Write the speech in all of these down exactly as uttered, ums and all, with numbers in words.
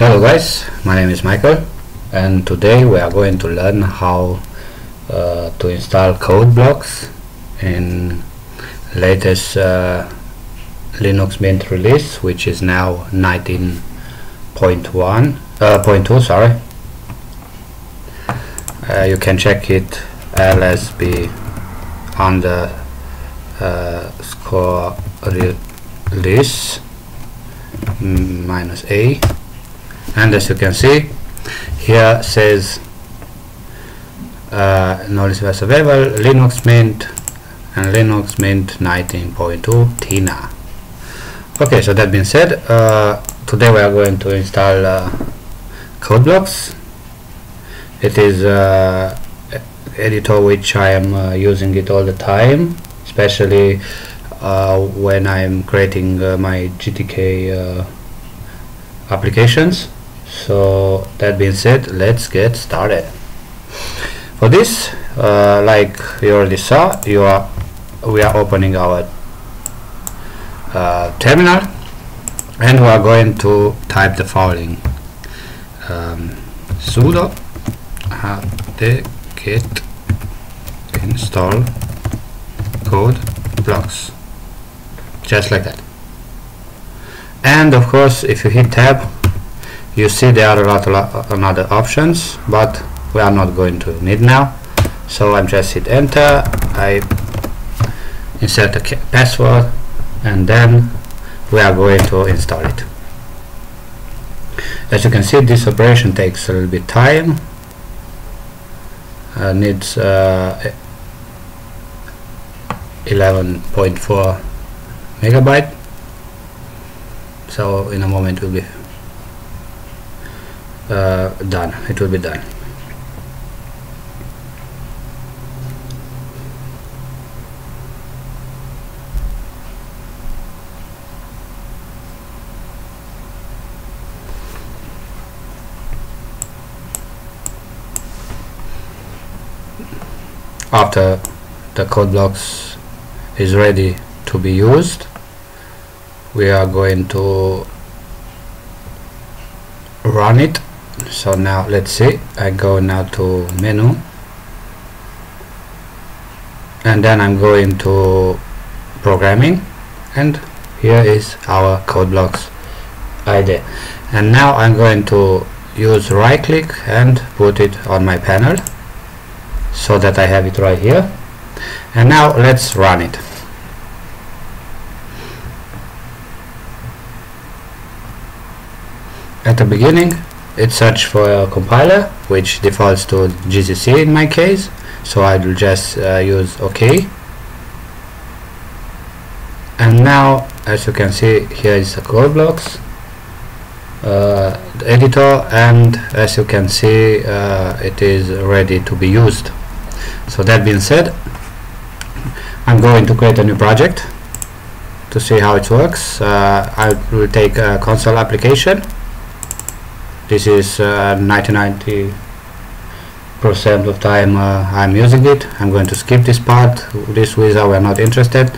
Hello guys, my name is Michael and today we are going to learn how uh, to install code blocks in latest uh, Linux Mint release, which is now nineteen point one, uh, point two, sorry. Uh, you can check it L S B under uh, score release minus A, and as you can see here says uh, knowledge base available Linux Mint and Linux Mint nineteen point two TINA. Okay, so that being said, uh, today we are going to install uh, code blocks. It is uh, editor which I am uh, using it all the time, especially uh, when I am creating uh, my G T K uh, applications. So that being said, let's get started. For this, uh, like you already saw, you are we are opening our uh, terminal, and we are going to type the following: um, sudo apt-get install code blocks, just like that. And of course, if you hit tab, you see there are a lot of other options, but we are not going to need now. So I just hit enter, I insert a password, and then we are going to install it. As you can see, this operation takes a little bit time, uh, needs uh, eleven point four megabyte. So in a moment it will be uh, done. It will be done. After the code blocks is ready to be used, we are going to run it. So now let's see, I go now to menu, and then I'm going to programming, and here is our code blocks I D. And now I'm going to use right click and put it on my panel so that I have it right here. And now let's run it. At the beginning, it searched for a compiler, which defaults to G C C in my case, so I will just uh, use OK. And now, as you can see, here is the code blocks uh, the editor, and as you can see, uh, it is ready to be used. So that being said, I'm going to create a new project to see how it works. Uh, I will take a console application. This is uh, ninety percent of time uh, I'm using it. I'm going to skip this part. This wizard we're not interested.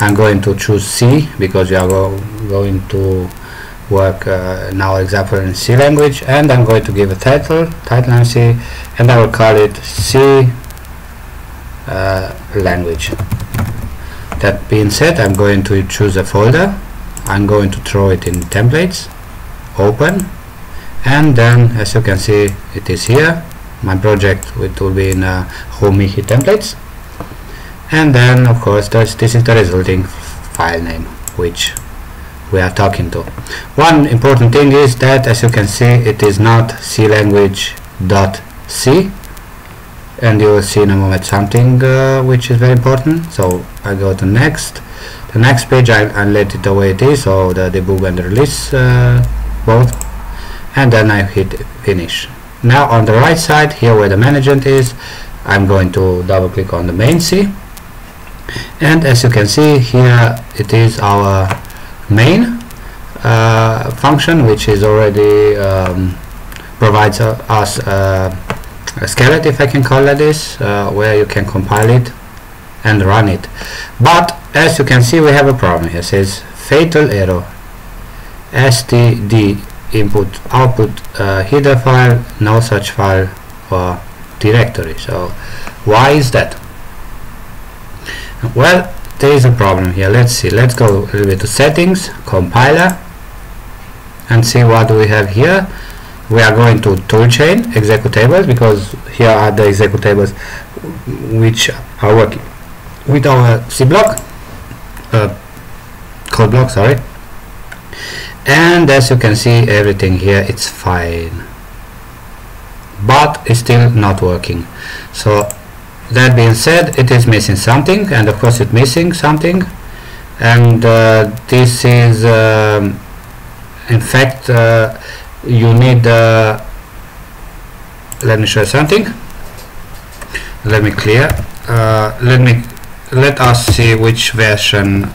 I'm going to choose C because we are go going to work uh, in our example in C language, and I'm going to give a title, title and C, and I will call it C uh, language. That being said, I'm going to choose a folder. I'm going to throw it in templates, open. And then, as you can see, it is here. My project, it will be in uh, Homihi templates. And then, of course, this is the resulting file name which we are talking to. One important thing is that, as you can see, it is not c language dot c, and you will see in a moment something uh, which is very important. So I go to next. The next page, I, I let it the way it is, so the debug and the release uh, both. And then I hit finish. Now on the right side here where the management is, I'm going to double click on the main C, and as you can see here it is our main uh, function, which is already um, provides uh, us uh, a skeleton, if I can call it this, uh, where you can compile it and run it. But as you can see, we have a problem here. It says fatal error S T D input output uh, header file, no such file or directory. So why is that? Well, there is a problem here. Let's see. Let's go a little bit to settings, compiler, and see what do we have here. We are going to toolchain, executables, because here are the executables which are working with our C block, uh, code block, sorry. And as you can see, everything here, it's fine, but it's still not working. So that being said, it is missing something, and of course it's missing something, and uh, this is um, in fact uh, you need uh, let me show you something. Let me clear uh, let me let us see which version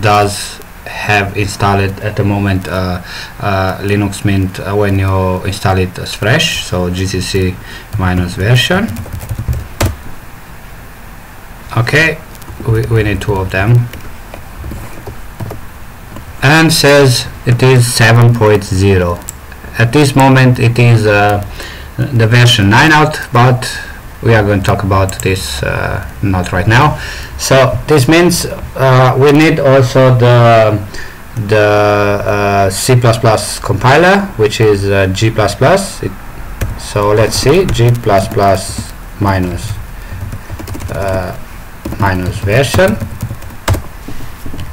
does have installed at the moment uh, uh, Linux Mint uh, when you install it as fresh. So G C C minus version. Okay, we, we need two of them, and says it is seven point zero. At this moment it is uh, the version nine out, but we are going to talk about this uh, not right now. So this means uh, we need also the the uh, C plus plus compiler, which is uh, G plus plus. It, so let's see, G plus plus minus uh, minus version,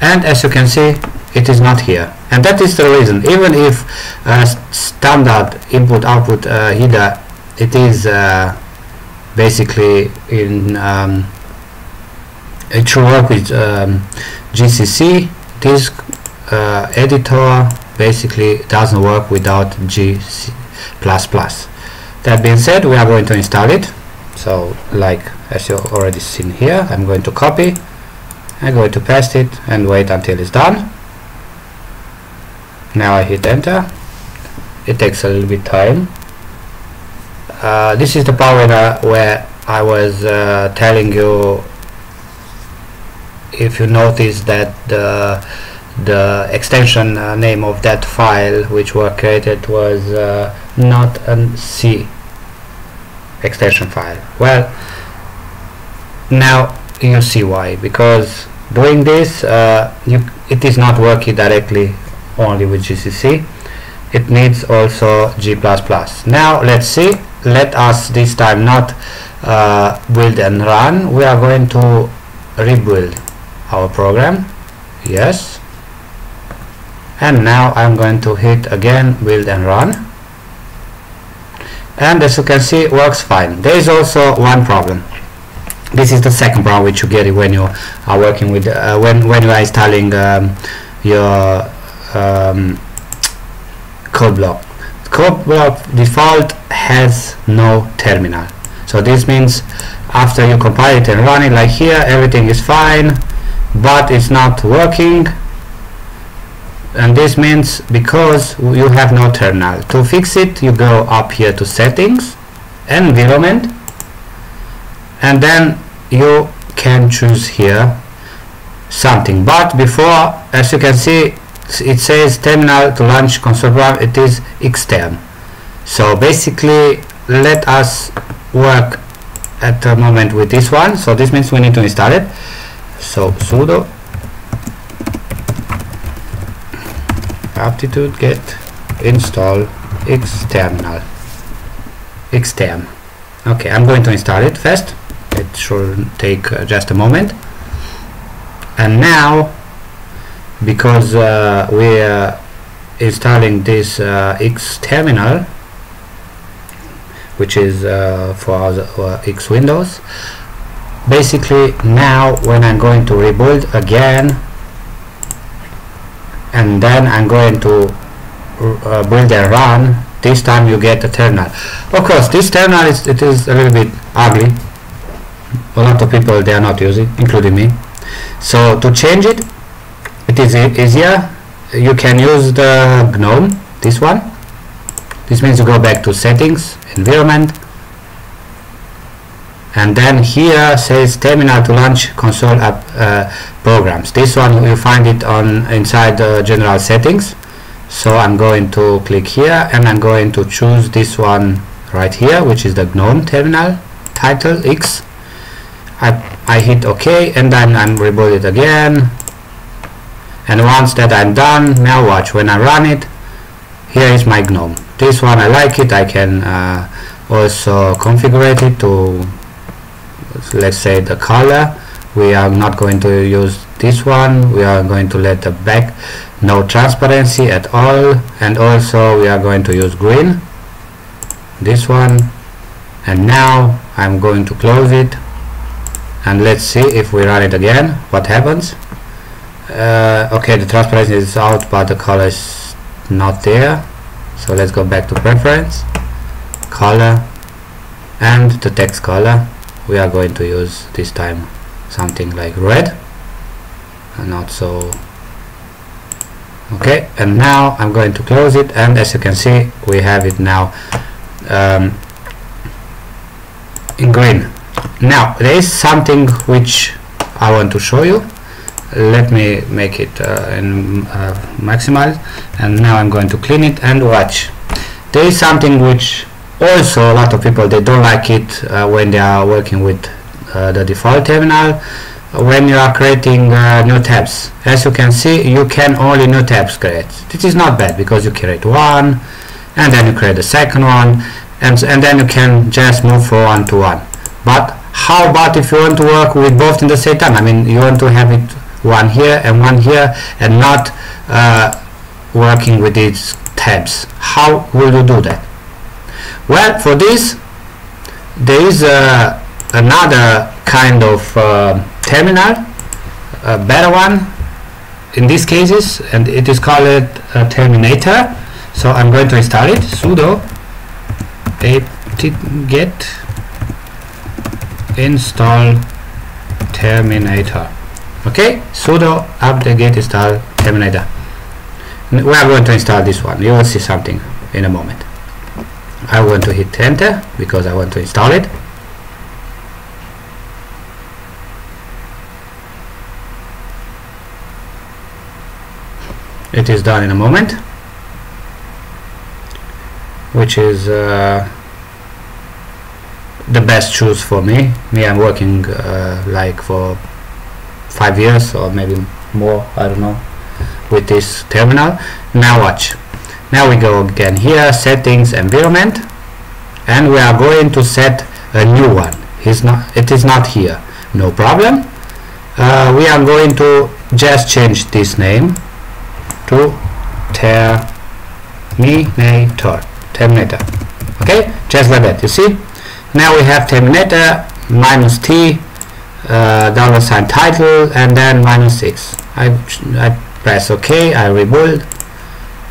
and as you can see, it is not here. And that is the reason, even if uh, standard input output uh, header, it is uh, basically in um, it should work with um, G C C. This uh, editor basically doesn't work without G plus plus. That being said, we are going to install it. So like as you already seen here, I'm going to copy, I'm going to paste it and wait until it's done. Now I hit enter. It takes a little bit time. Uh, this is the part where, where I was uh, telling you, if you notice that the, the extension uh, name of that file which were created was uh, not a C extension file. Well, now you see why, because doing this uh, you, it is not working directly only with G C C, it needs also G plus plus. Now let's see. Let us this time not uh, build and run. We are going to rebuild our program. Yes, and now I'm going to hit again build and run, and as you can see, works fine. There is also one problem. This is the second problem which you get when you are working with uh, when when you are installing um, your um, code block. Code block default has no terminal, so this means after you compile it and run it, like here, everything is fine, but it's not working. And this means because you have no terminal. To fix it, you go up here to settings, environment, and then you can choose here something. But before, as you can see, it says terminal to launch console program, it is extern. So basically, let us work at the moment with this one. So this means we need to install it. So sudo aptitude get install external extern. Okay, I'm going to install it first. It should take uh, just a moment. And now, because uh, we are installing this uh, X terminal, which is uh, for our X Windows, basically now when I'm going to rebuild again, and then I'm going to uh, build and run, this time you get a terminal. Of course, this terminal is, it is a little bit ugly. A lot of people, they are not using, including me. So to change it, it is easier. You can use the GNOME, this one. This means you go back to settings, environment, and then here says terminal to launch console app uh, programs. This one you find it on inside the uh, general settings. So I'm going to click here and I'm going to choose this one right here, which is the GNOME terminal title X. I, I hit OK and then I'm rebooted again. And once that I'm done, now watch, when I run it, here is my GNOME. This one I like it. I can uh, also configure it to, let's say, the color. We are not going to use this one. We are going to let the back no transparency at all, and also we are going to use green, this one. And now I'm going to close it and let's see if we run it again what happens. Uh, okay, the transparency is out but the color is not there, so let's go back to preference, color, and the text color we are going to use this time something like red and not so. Okay, and now I'm going to close it and as you can see we have it now um, in green. Now there is something which I want to show you. Let me make it uh, in, uh, maximize, and now I'm going to clean it and watch. There is something which also a lot of people, they don't like it uh, when they are working with uh, the default terminal when you are creating uh, new tabs. As you can see, you can only new tabs create. This is not bad because you create one and then you create the second one, and, and then you can just move from one to one. But how about if you want to work with both in the same time? I mean, you want to have it one here and one here and not uh, working with these tabs. How will you do that? Well, for this there is uh, another kind of uh, terminal, a better one in these cases, and it is called uh, Terminator. So I'm going to install it, sudo apt-get install Terminator. Okay, sudo apt-get install Terminator. We are going to install this one. You will see something in a moment. I want to hit enter because I want to install it. It is done in a moment, which is uh, the best choice for me. Me, I'm working uh, like for five years or maybe more, I don't know, with this terminal. Now watch, now we go again here, settings, environment, and we are going to set a new one. It's not, it is not here, no problem. Uh, we are going to just change this name to Terminator, Terminator. Okay, just like that, you see. Now we have Terminator minus T Uh, dollar sign title and then minus six. I, I press OK, I rebuild,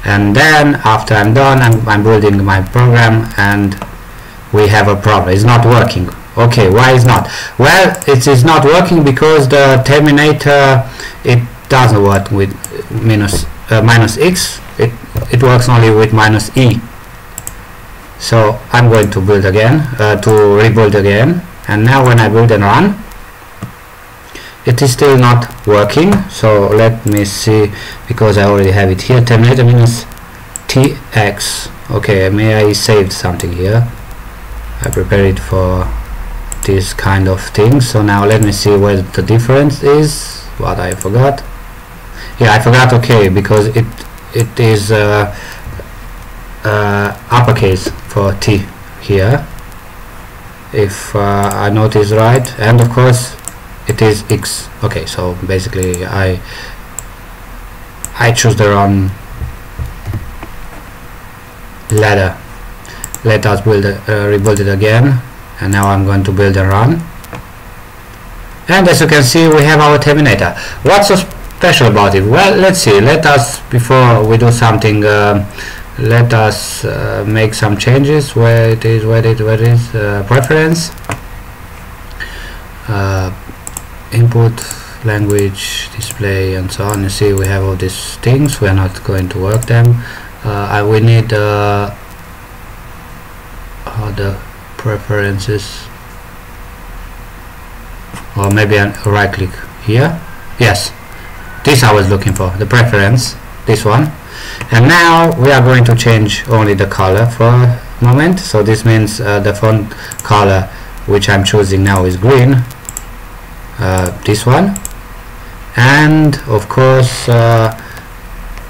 and then after I'm done I'm, I'm building my program and we have a problem. It's not working. Okay, why is not? Well, it is not working because the Terminator, it doesn't work with minus, uh, minus X. It, it works only with minus E. So I'm going to build again, uh, to rebuild again, and now when I build and run, it is still not working. So let me see, because I already have it here, Terminator minus T X. Okay, may I saved something here. I prepared it for this kind of thing. So now let me see where the difference is, what I forgot. Yeah, I forgot, okay, because it it is uh, uh, uppercase for T here, if uh, I notice right, and of course it is X. Okay, so basically I I choose the wrong ladder. Let us build a, uh, rebuild it again, and now I'm going to build and run, and as you can see we have our Terminator. What's so special about it? Well, let's see. Let us, before we do something, uh, let us uh, make some changes. Where it is, where it, where it is, uh, preference, uh, input, language, display, and so on. You see we have all these things. We are not going to work them. Uh, I will need uh, other preferences, or maybe I right click here. Yes, this I was looking for, the preference, this one. And now we are going to change only the color for a moment. So this means uh, the font color which I'm choosing now is green, uh, this one, and of course uh,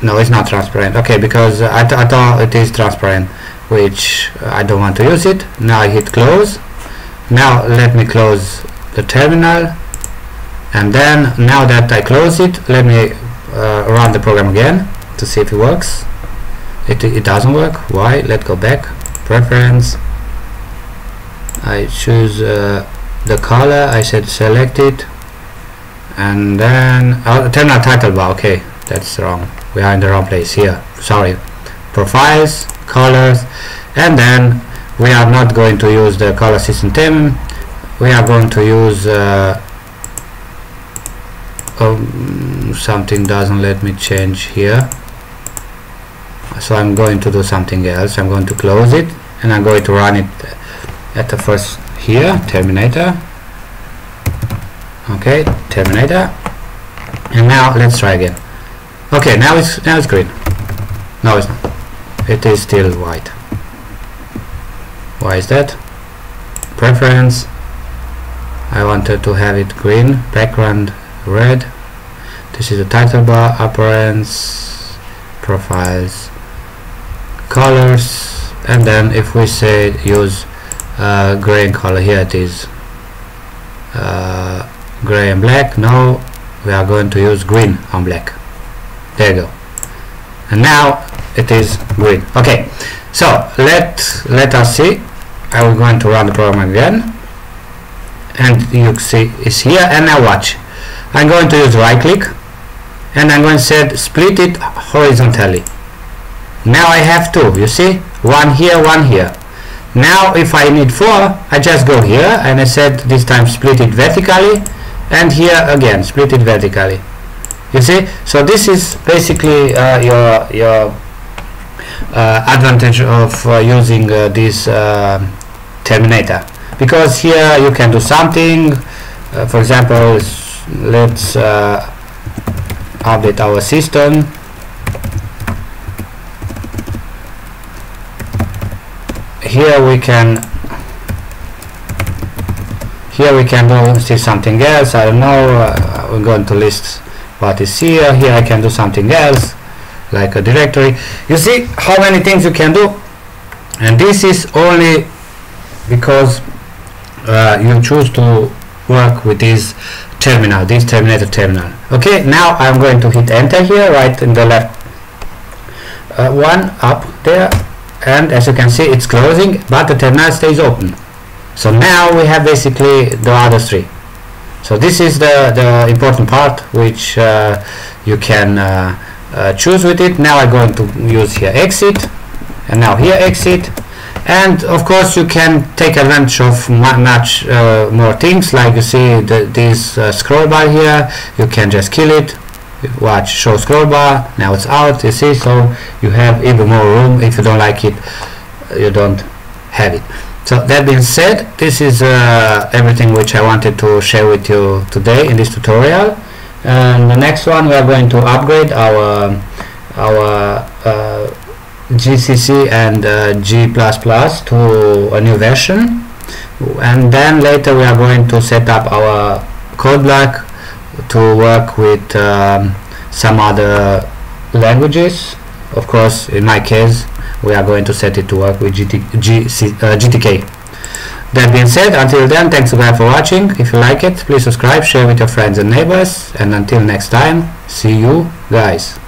no, it's not transparent. Okay, because I, th I thought it is transparent, which I don't want to use it. Now I hit close. Now let me close the terminal, and then now that I close it, let me uh, run the program again to see if it works. It, it doesn't work. Why? Let's go back, preference, I choose uh, the color, I said select it, and then uh, terminal title bar. Okay, that's wrong, we are in the wrong place here, sorry. Profiles, colors, and then we are not going to use the color system theme. We are going to use uh, um, something doesn't let me change here, so I'm going to do something else. I'm going to close it, and I'm going to run it at the first here, Terminator. Okay, Terminator, and now let's try again. Okay, now it's now it's green. No, it's not. It is still white. Why is that? Preference, I wanted to have it green, background red. This is the title bar, appearance, profiles, colors, and then if we say use uh, gray color, here it is, uh, gray and black. No, we are going to use green and black. There you go, and now it is green. Okay, so let let us see. I'm going to run the program again, and you see it's here. And now watch, I'm going to use right click, and I'm going to set split it horizontally. Now I have two, you see, one here, one here. Now if I need four, I just go here, and I said this time split it vertically, and here again split it vertically. You see, so this is basically uh, your your Uh, advantage of uh, using uh, this uh, Terminator, because here you can do something. Uh, for example, let's uh, update our system. Here we can here we can do see something else. I don't know. Uh, we're going to list what is here. Here I can do something else, like a directory. You see how many things you can do, and this is only because uh, you choose to work with this terminal, this Terminator terminal. Okay, now I'm going to hit enter here, right in the left uh, one up there, and as you can see it's closing, but the terminal stays open. So now we have basically the other three. So this is the, the important part which uh, you can uh, Uh, choose with it. Now I'm going to use here exit, and now here exit, and of course you can take advantage of much uh, more things, like you see the, this uh, scroll bar here, you can just kill it. Watch, show scroll bar, now it's out, you see, so you have even more room. If you don't like it, you don't have it. So that being said, this is uh, everything which I wanted to share with you today in this tutorial. And the next one, we are going to upgrade our our uh, G C C and uh, G plus plus to a new version, and then later we are going to set up our code block to work with um, some other languages. Of course, in my case, we are going to set it to work with G T K. That being said, until then, thanks guys for watching. If you like it, please subscribe, share with your friends and neighbors, and until next time, see you guys.